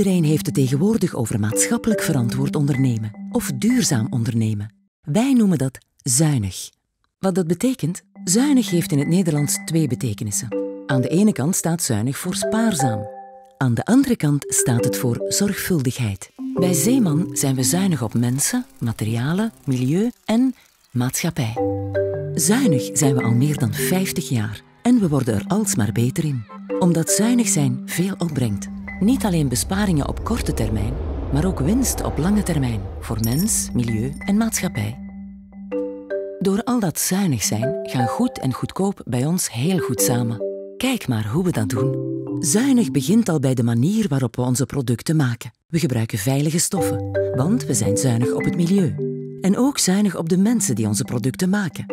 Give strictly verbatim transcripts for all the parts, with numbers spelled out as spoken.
Iedereen heeft het tegenwoordig over maatschappelijk verantwoord ondernemen of duurzaam ondernemen. Wij noemen dat zuinig. Wat dat betekent? Zuinig heeft in het Nederlands twee betekenissen. Aan de ene kant staat zuinig voor spaarzaam. Aan de andere kant staat het voor zorgvuldigheid. Bij Zeeman zijn we zuinig op mensen, materialen, milieu en maatschappij. Zuinig zijn we al meer dan vijftig jaar en we worden er alsmaar beter in. Omdat zuinig zijn veel opbrengt. Niet alleen besparingen op korte termijn, maar ook winst op lange termijn voor mens, milieu en maatschappij. Door al dat zuinig zijn gaan goed en goedkoop bij ons heel goed samen. Kijk maar hoe we dat doen. Zuinig begint al bij de manier waarop we onze producten maken. We gebruiken veilige stoffen, want we zijn zuinig op het milieu. En ook zuinig op de mensen die onze producten maken.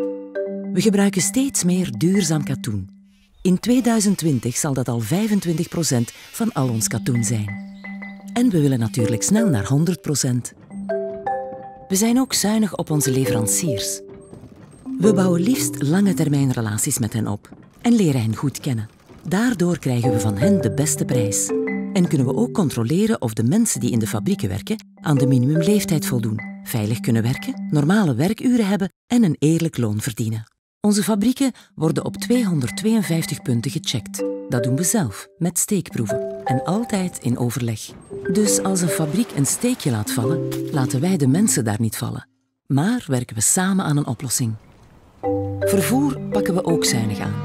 We gebruiken steeds meer duurzaam katoen. In tweeduizend twintig zal dat al vijfentwintig procent van al ons katoen zijn. En we willen natuurlijk snel naar honderd procent. We zijn ook zuinig op onze leveranciers. We bouwen liefst lange termijn relaties met hen op en leren hen goed kennen. Daardoor krijgen we van hen de beste prijs. En kunnen we ook controleren of de mensen die in de fabrieken werken aan de minimumleeftijd voldoen, veilig kunnen werken, normale werkuren hebben en een eerlijk loon verdienen. Onze fabrieken worden op tweehonderdtweeënvijftig punten gecheckt. Dat doen we zelf, met steekproeven. En altijd in overleg. Dus als een fabriek een steekje laat vallen, laten wij de mensen daar niet vallen. Maar werken we samen aan een oplossing. Vervoer pakken we ook zuinig aan.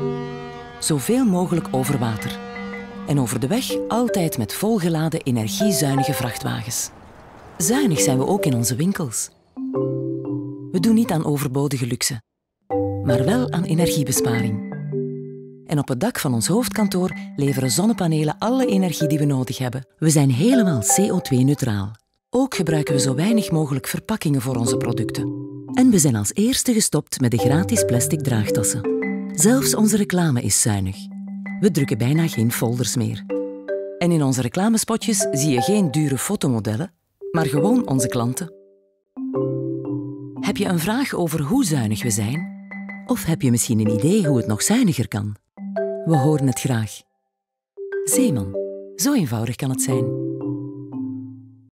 Zoveel mogelijk over water. En over de weg altijd met volgeladen energiezuinige vrachtwagens. Zuinig zijn we ook in onze winkels. We doen niet aan overbodige luxe, maar wel aan energiebesparing. En op het dak van ons hoofdkantoor leveren zonnepanelen alle energie die we nodig hebben. We zijn helemaal C O twee neutraal. Ook gebruiken we zo weinig mogelijk verpakkingen voor onze producten. En we zijn als eerste gestopt met de gratis plastic draagtassen. Zelfs onze reclame is zuinig. We drukken bijna geen folders meer. En in onze reclamespotjes zie je geen dure fotomodellen, maar gewoon onze klanten. Heb je een vraag over hoe zuinig we zijn? Of heb je misschien een idee hoe het nog zuiniger kan? We horen het graag. Zeeman, zo eenvoudig kan het zijn.